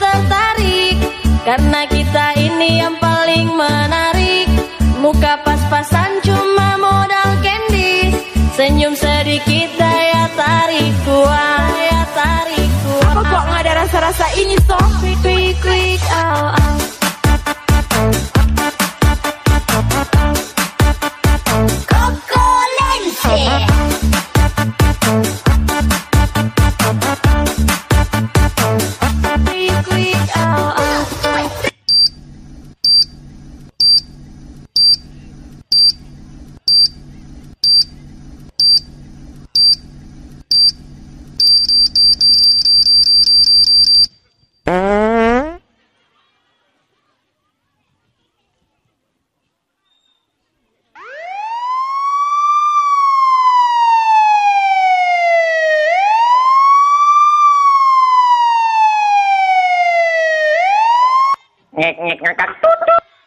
tertarik, karena kita ini yang paling menarik. Muka pas-pasan cuma modal candy, senyum sedikit daya tarik gua, daya tarik gua. Apa kok nggak ada rasa-rasa ini sob? Quick quick quick oh, oh.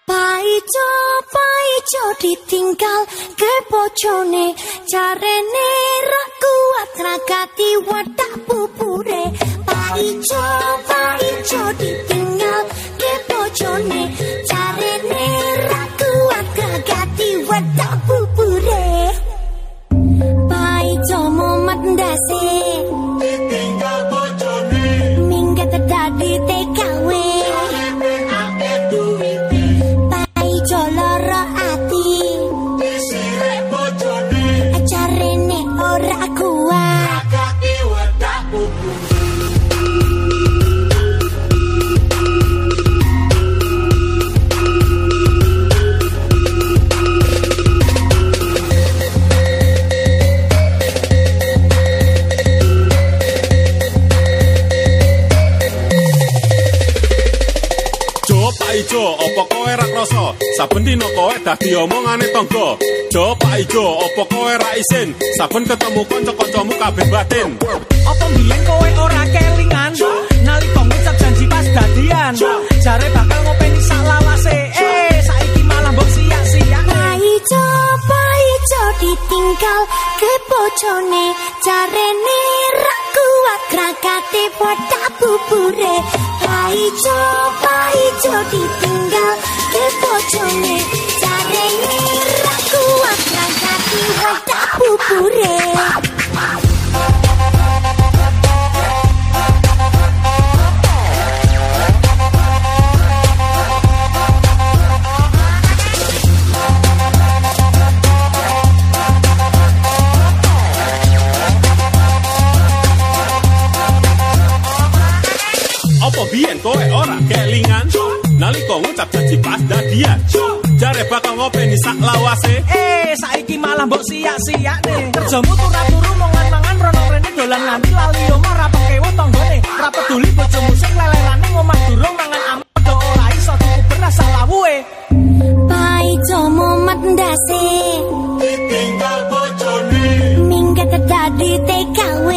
Paijo, Paijo ditinggal ke bojone, carene ra kuat ngragati wadah bubure. Paijo, Paijo ditinggal ke bojone, carene ra kuat ngragati wadah bubure. Paijo momat ndase ditinggal bojone, minggat dadi TKW. Paijo, opo kowe ra krasa, saben dina kowe dadi omongane tangga. Jo Paijo, opo kowe ra isin, saben ketemu kanca-kancamu kabeh batin. Opo mbiyen kowe ora kelingan, nalika ngucap janji pas dadian, jare bakal ngopeni sak lawase, saiki malah mbok sia-sia. Paijo, Paijo ditinggal ke bojone, jarene ra kuat krakate wadah bubure. Paijo, Paijo ditinggal ke bojone, jarene ra kuat krakate wadah bubure. Biyen kowe ora kelingan, nalika ngucap janji pas dadian, jare bakal ngopeni sak lawase, saiki malah mbok sia-siakne. Kerjamu turu-turu mangan-mangan rono-rene dolan nganti lali omah ra pekewo tanggane, ra peduli bojomu sing lelerane ngomah durung mangan ameh do ora iso tuku beras sak lawuhe. Paijo momat ndase ditinggal bojone, minggat dadi TKW.